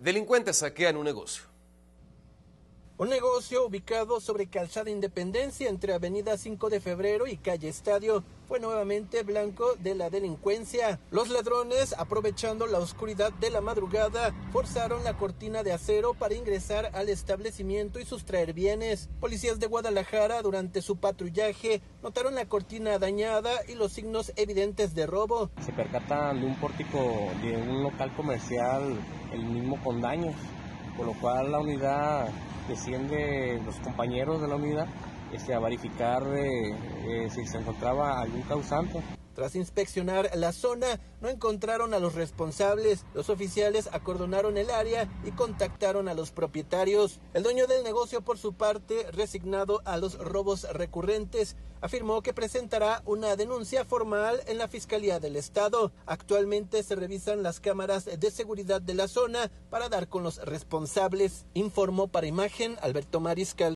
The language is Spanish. Delincuentes saquean un negocio. Un negocio ubicado sobre Calzada Independencia entre Avenida 5 de Febrero y Calle Estadio fue nuevamente blanco de la delincuencia. Los ladrones, aprovechando la oscuridad de la madrugada, forzaron la cortina de acero para ingresar al establecimiento y sustraer bienes. Policías de Guadalajara, durante su patrullaje, notaron la cortina dañada y los signos evidentes de robo. Se percatan de un pórtico de un local comercial, el mismo con daños, por lo cual la unidad desciende, los compañeros de la unidad a verificar si se encontraba algún causante. Tras inspeccionar la zona, no encontraron a los responsables. Los oficiales acordonaron el área y contactaron a los propietarios. El dueño del negocio, por su parte, resignado a los robos recurrentes, afirmó que presentará una denuncia formal en la Fiscalía del Estado. Actualmente se revisan las cámaras de seguridad de la zona para dar con los responsables, informó para Imagen Alberto Mariscal.